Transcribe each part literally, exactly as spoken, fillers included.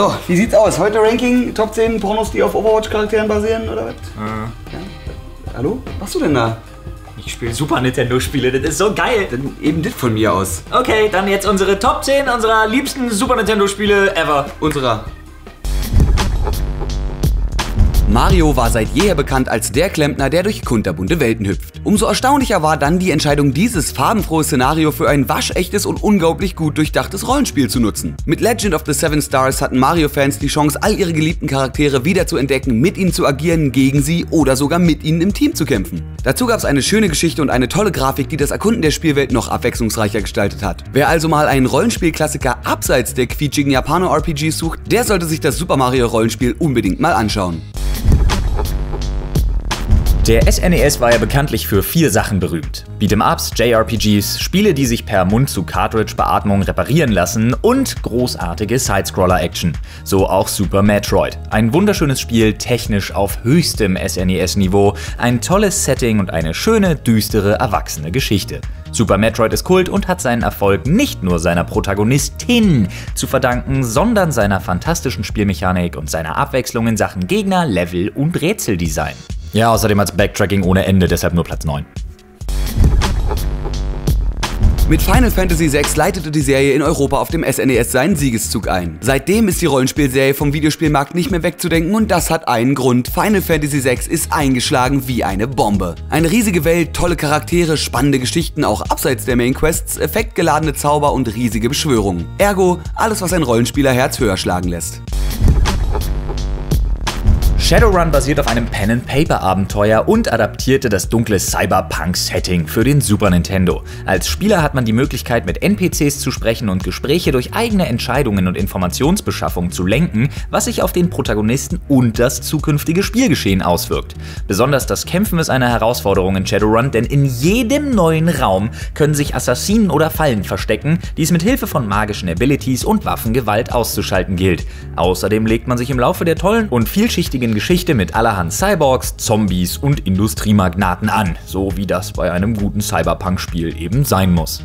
So, wie sieht's aus? Heute Ranking Top zehn Pornos, die auf Overwatch-Charakteren basieren, oder was? Äh. Ja. Hallo? Was machst du denn da? Ich spiele Super Nintendo-Spiele, das ist so geil. Dann eben das von mir aus. Okay, dann jetzt unsere Top zehn unserer liebsten Super Nintendo-Spiele ever. Unserer. Mario war seit jeher bekannt als der Klempner, der durch kunterbunte Welten hüpft. Umso erstaunlicher war dann die Entscheidung, dieses farbenfrohe Szenario für ein waschechtes und unglaublich gut durchdachtes Rollenspiel zu nutzen. Mit Legend of the Seven Stars hatten Mario-Fans die Chance, all ihre geliebten Charaktere wieder zu entdecken, mit ihnen zu agieren, gegen sie oder sogar mit ihnen im Team zu kämpfen. Dazu gab es eine schöne Geschichte und eine tolle Grafik, die das Erkunden der Spielwelt noch abwechslungsreicher gestaltet hat. Wer also mal einen Rollenspielklassiker abseits der quietschigen Japaner-R P Gs sucht, der sollte sich das Super Mario Rollenspiel unbedingt mal anschauen. Der S N E S war ja bekanntlich für vier Sachen berühmt: Beat'em-Ups, J R P Gs, Spiele, die sich per Mund-zu-Cartridge-Beatmung reparieren lassen und großartige Sidescroller-Action. So auch Super Metroid. Ein wunderschönes Spiel, technisch auf höchstem S N E S-Niveau, ein tolles Setting und eine schöne, düstere, erwachsene Geschichte. Super Metroid ist Kult und hat seinen Erfolg nicht nur seiner Protagonistin zu verdanken, sondern seiner fantastischen Spielmechanik und seiner Abwechslung in Sachen Gegner, Level und Rätseldesign. Ja, außerdem als Backtracking ohne Ende, deshalb nur Platz neun. Mit Final Fantasy sechs leitete die Serie in Europa auf dem S N E S seinen Siegeszug ein. Seitdem ist die Rollenspielserie vom Videospielmarkt nicht mehr wegzudenken und das hat einen Grund. Final Fantasy sechs ist eingeschlagen wie eine Bombe. Eine riesige Welt, tolle Charaktere, spannende Geschichten auch abseits der Mainquests, effektgeladene Zauber und riesige Beschwörungen. Ergo, alles was ein Rollenspielerherz höher schlagen lässt. Shadowrun basiert auf einem Pen-and-Paper-Abenteuer und adaptierte das dunkle Cyberpunk-Setting für den Super Nintendo. Als Spieler hat man die Möglichkeit, mit N P Cs zu sprechen und Gespräche durch eigene Entscheidungen und Informationsbeschaffung zu lenken, was sich auf den Protagonisten und das zukünftige Spielgeschehen auswirkt. Besonders das Kämpfen ist eine Herausforderung in Shadowrun, denn in jedem neuen Raum können sich Assassinen oder Fallen verstecken, die es mit Hilfe von magischen Abilities und Waffengewalt auszuschalten gilt. Außerdem legt man sich im Laufe der tollen und vielschichtigen Geschichte mit allerhand Cyborgs, Zombies und Industriemagnaten an, so wie das bei einem guten Cyberpunk-Spiel eben sein muss.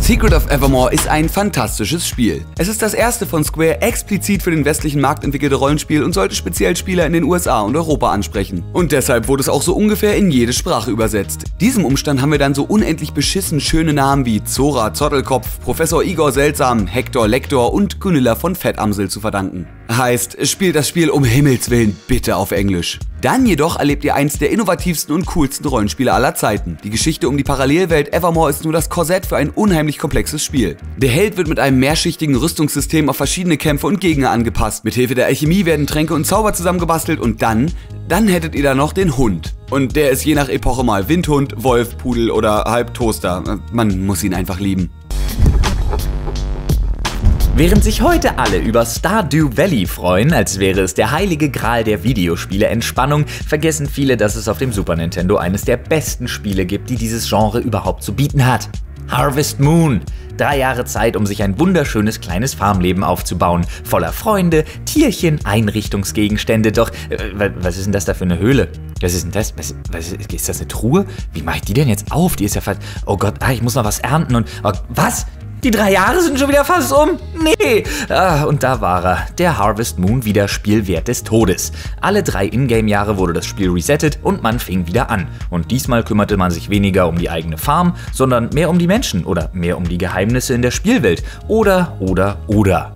Secret of Evermore ist ein fantastisches Spiel. Es ist das erste von Square explizit für den westlichen Markt entwickelte Rollenspiel und sollte speziell Spieler in den U S A und Europa ansprechen. Und deshalb wurde es auch so ungefähr in jede Sprache übersetzt. Diesem Umstand haben wir dann so unendlich beschissen schöne Namen wie Zora Zottelkopf, Professor Igor Seltsam, Hector Lektor und Gunilla von Fettamsel zu verdanken. Heißt, spielt das Spiel um Himmels Willen bitte auf Englisch. Dann jedoch erlebt ihr eins der innovativsten und coolsten Rollenspiele aller Zeiten. Die Geschichte um die Parallelwelt Evermore ist nur das Korsett für ein unheimlich komplexes Spiel. Der Held wird mit einem mehrschichtigen Rüstungssystem auf verschiedene Kämpfe und Gegner angepasst. Mit Hilfe der Alchemie werden Tränke und Zauber zusammengebastelt und dann, dann hättet ihr da noch den Hund. Und der ist je nach Epoche mal Windhund, Wolf, Pudel oder Halbtoaster. Man muss ihn einfach lieben. Während sich heute alle über Stardew Valley freuen, als wäre es der heilige Gral der Videospiele-Entspannung, vergessen viele, dass es auf dem Super Nintendo eines der besten Spiele gibt, die dieses Genre überhaupt zu bieten hat. Harvest Moon. Drei Jahre Zeit, um sich ein wunderschönes kleines Farmleben aufzubauen. Voller Freunde, Tierchen, Einrichtungsgegenstände. Doch, äh, was ist denn das da für eine Höhle? Was ist denn das? Was, was, ist das eine Truhe? Wie mache ich die denn jetzt auf? Die ist ja fast... Oh Gott, ah, ich muss noch was ernten und... Oh, was? Die drei Jahre sind schon wieder fast um? Nee! Ah, und da war er, der Harvest Moon wieder Spielwert des Todes. Alle drei Ingame-Jahre wurde das Spiel resettet und man fing wieder an. Und diesmal kümmerte man sich weniger um die eigene Farm, sondern mehr um die Menschen oder mehr um die Geheimnisse in der Spielwelt. Oder, oder, oder.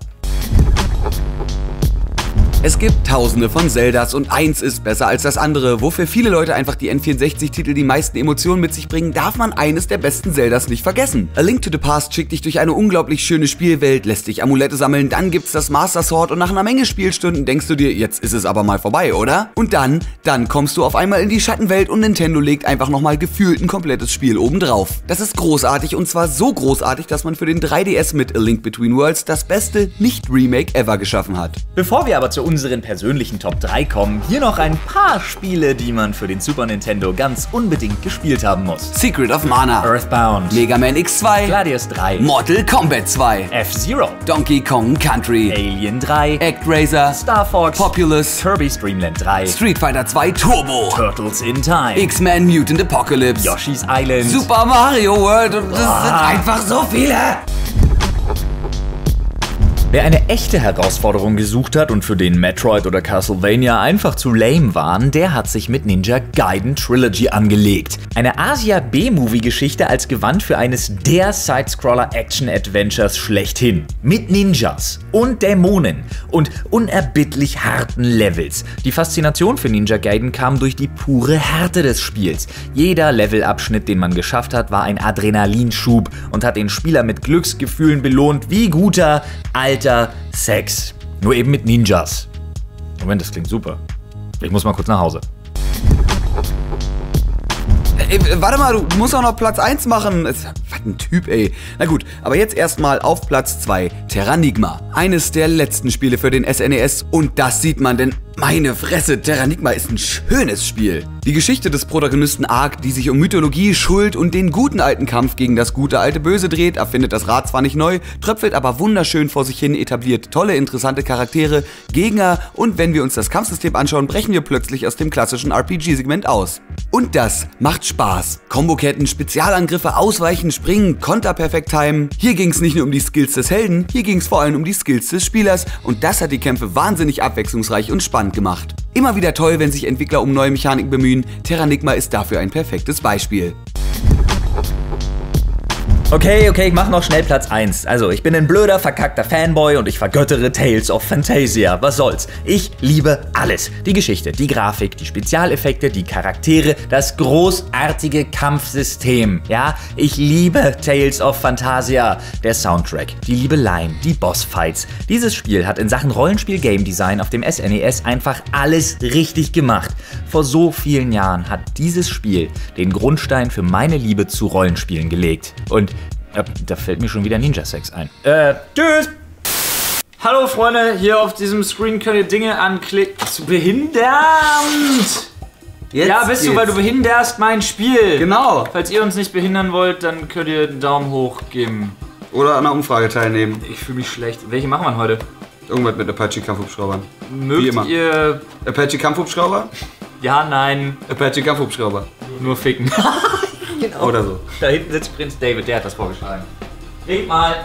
Es gibt tausende von Zeldas und eins ist besser als das andere. Wo für viele Leute einfach die N vierundsechzig-Titel die meisten Emotionen mit sich bringen, darf man eines der besten Zeldas nicht vergessen. A Link to the Past schickt dich durch eine unglaublich schöne Spielwelt, lässt dich Amulette sammeln, dann gibt's das Master Sword und nach einer Menge Spielstunden denkst du dir, jetzt ist es aber mal vorbei, oder? Und dann, dann kommst du auf einmal in die Schattenwelt und Nintendo legt einfach nochmal gefühlt ein komplettes Spiel obendrauf. Das ist großartig und zwar so großartig, dass man für den drei D S mit A Link Between Worlds das beste Nicht-Remake ever geschaffen hat. Bevor wir aber zu unseren persönlichen Top drei kommen, hier noch ein paar Spiele, die man für den Super Nintendo ganz unbedingt gespielt haben muss. Secret of Mana, Earthbound, Mega Man X zwei, Gladius drei, Mortal Kombat zwei, F-Zero, Donkey Kong Country, Alien drei, ActRaiser, Star Fox, Populous, Kirby's Dreamland drei, Street Fighter zwei Turbo, Turtles in Time, X-Men Mutant Apocalypse, Yoshi's Island, Super Mario World und das sind einfach so viele! Wer eine echte Herausforderung gesucht hat und für den Metroid oder Castlevania einfach zu lame waren, der hat sich mit Ninja Gaiden Trilogy angelegt. Eine Asia-B-Movie-Geschichte als Gewand für eines der Sidescroller-Action-Adventures schlechthin. Mit Ninjas und Dämonen und unerbittlich harten Levels. Die Faszination für Ninja Gaiden kam durch die pure Härte des Spiels. Jeder Levelabschnitt, den man geschafft hat, war ein Adrenalinschub und hat den Spieler mit Glücksgefühlen belohnt wie guter alter Sex. Nur eben mit Ninjas. Moment, das klingt super. Ich muss mal kurz nach Hause. Ey, warte mal, du musst auch noch Platz eins machen. Was ein Typ, ey. Na gut, aber jetzt erstmal auf Platz zwei. Terranigma. Eines der letzten Spiele für den S N E S. Und das sieht man denn. Meine Fresse, Terranigma ist ein schönes Spiel. Die Geschichte des Protagonisten Ark, die sich um Mythologie, Schuld und den guten alten Kampf gegen das gute alte Böse dreht, erfindet das Rad zwar nicht neu, tröpfelt aber wunderschön vor sich hin, etabliert tolle, interessante Charaktere, Gegner und wenn wir uns das Kampfsystem anschauen, brechen wir plötzlich aus dem klassischen R P G-Segment aus. Und das macht Spaß. Komboketten, Spezialangriffe, Ausweichen, Springen, Konter perfekt timen. Hier ging es nicht nur um die Skills des Helden, hier ging es vor allem um die Skills des Spielers und das hat die Kämpfe wahnsinnig abwechslungsreich und spannend gemacht. Immer wieder toll, wenn sich Entwickler um neue Mechaniken bemühen. Terranigma ist dafür ein perfektes Beispiel. Okay, okay, ich mach noch schnell Platz eins. Also, ich bin ein blöder, verkackter Fanboy und ich vergöttere Tales of Phantasia. Was soll's? Ich liebe alles. Die Geschichte, die Grafik, die Spezialeffekte, die Charaktere, das großartige Kampfsystem. Ja, ich liebe Tales of Phantasia. Der Soundtrack, die Liebeleien, die Bossfights. Dieses Spiel hat in Sachen Rollenspiel-Game-Design auf dem S N E S einfach alles richtig gemacht. Vor so vielen Jahren hat dieses Spiel den Grundstein für meine Liebe zu Rollenspielen gelegt. Und da fällt mir schon wieder Ninja-Sex ein. Äh, tschüss! Hallo Freunde, hier auf diesem Screen könnt ihr Dinge anklicken. Bist du behindert? Jetzt ja, bist geht's. Du, weil du behinderst mein Spiel. Genau. Falls ihr uns nicht behindern wollt, dann könnt ihr einen Daumen hoch geben. Oder an einer Umfrage teilnehmen. Ich fühle mich schlecht. Welche machen wir heute? Irgendwas mit Apache-Kampfhubschraubern. Mögt ihr... Apache-Kampfhubschrauber? Ja, nein. Apache-Kampfhubschrauber. Nur ficken. Genau. Oder so. Da hinten sitzt Prinz David, der hat das vorgeschlagen. Red mal!